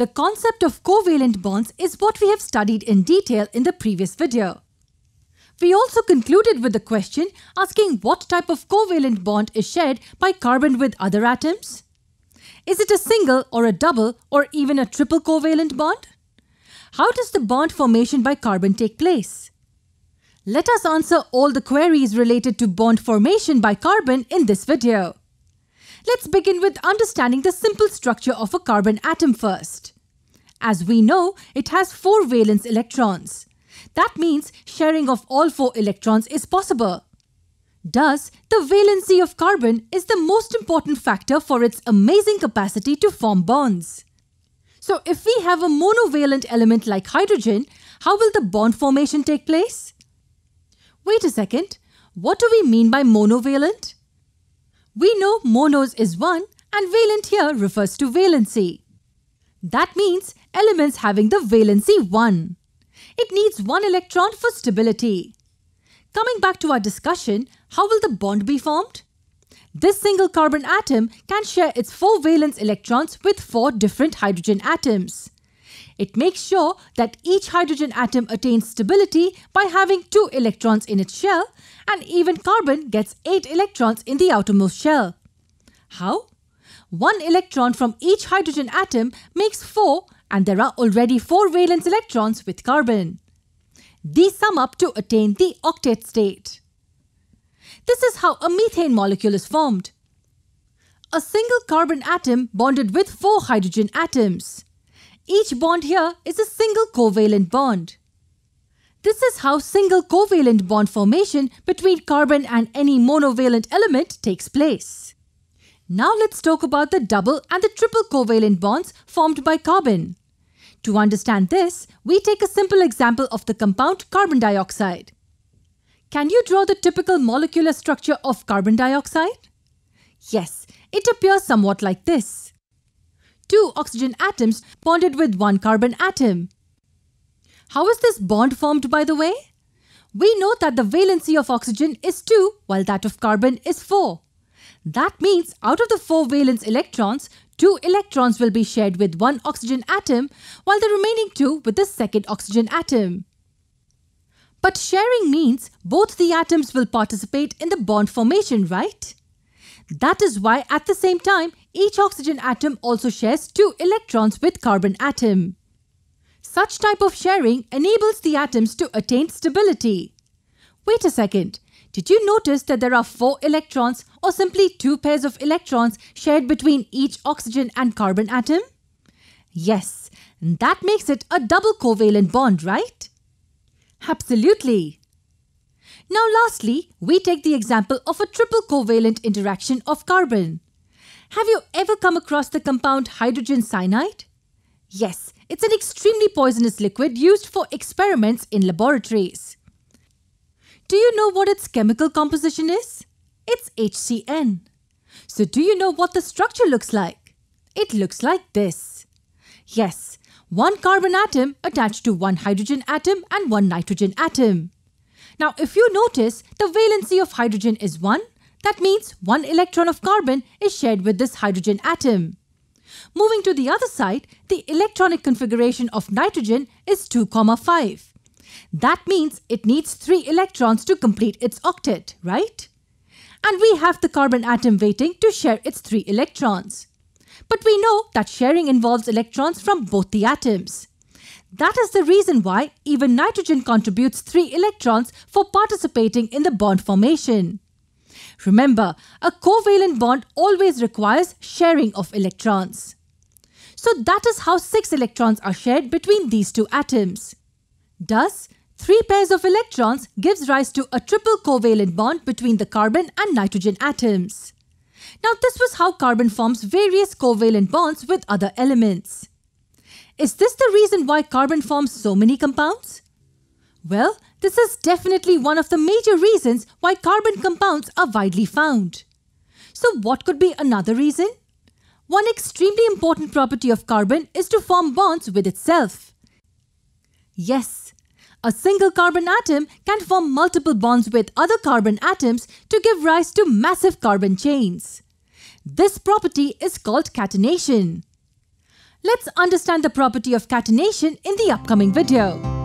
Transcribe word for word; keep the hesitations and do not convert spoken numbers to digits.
The concept of covalent bonds is what we have studied in detail in the previous video. We also concluded with the question asking what type of covalent bond is shared by carbon with other atoms. Is it a single or a double or even a triple covalent bond? How does the bond formation by carbon take place? Let us answer all the queries related to bond formation by carbon in this video. Let's begin with understanding the simple structure of a carbon atom first. As we know, it has four valence electrons. That means sharing of all four electrons is possible. Thus, the valency of carbon is the most important factor for its amazing capacity to form bonds. So if we have a monovalent element like hydrogen, how will the bond formation take place? Wait a second, what do we mean by monovalent? We know monos is one and valent here refers to valency. That means elements having the valency one. It needs one electron for stability. Coming back to our discussion, how will the bond be formed? This single carbon atom can share its four valence electrons with four different hydrogen atoms. It makes sure that each hydrogen atom attains stability by having two electrons in its shell, and even carbon gets eight electrons in the outermost shell. How? One electron from each hydrogen atom makes four, and there are already four valence electrons with carbon. These sum up to attain the octet state. This is how a methane molecule is formed. A single carbon atom bonded with four hydrogen atoms. Each bond here is a single covalent bond. This is how single covalent bond formation between carbon and any monovalent element takes place. Now let's talk about the double and the triple covalent bonds formed by carbon. To understand this, we take a simple example of the compound carbon dioxide. Can you draw the typical molecular structure of carbon dioxide? Yes, it appears somewhat like this. Two oxygen atoms bonded with one carbon atom. How is this bond formed, by the way? We know that the valency of oxygen is two while that of carbon is four. That means out of the four valence electrons, two electrons will be shared with one oxygen atom while the remaining two with the second oxygen atom. But sharing means both the atoms will participate in the bond formation, right? That is why at the same time, each oxygen atom also shares two electrons with carbon atom. Such type of sharing enables the atoms to attain stability. Wait a second. Did you notice that there are four electrons or simply two pairs of electrons shared between each oxygen and carbon atom? Yes, that makes it a double covalent bond, right? Absolutely. Now lastly, we take the example of a triple covalent interaction of carbon. Have you ever come across the compound hydrogen cyanide? Yes, it's an extremely poisonous liquid used for experiments in laboratories. Do you know what its chemical composition is? It's H C N. So do you know what the structure looks like? It looks like this. Yes, one carbon atom attached to one hydrogen atom and one nitrogen atom. Now if you notice, the valency of hydrogen is one. That means one electron of carbon is shared with this hydrogen atom. Moving to the other side, the electronic configuration of nitrogen is two, five. That means it needs three electrons to complete its octet, right? And we have the carbon atom waiting to share its three electrons. But we know that sharing involves electrons from both the atoms. That is the reason why even nitrogen contributes three electrons for participating in the bond formation. Remember, a covalent bond always requires sharing of electrons. So that is how six electrons are shared between these two atoms. Thus, three pairs of electrons gives rise to a triple covalent bond between the carbon and nitrogen atoms. Now this was how carbon forms various covalent bonds with other elements. Is this the reason why carbon forms so many compounds? Well, this is definitely one of the major reasons why carbon compounds are widely found. So what could be another reason? One extremely important property of carbon is to form bonds with itself. Yes, a single carbon atom can form multiple bonds with other carbon atoms to give rise to massive carbon chains. This property is called catenation. Let's understand the property of catenation in the upcoming video.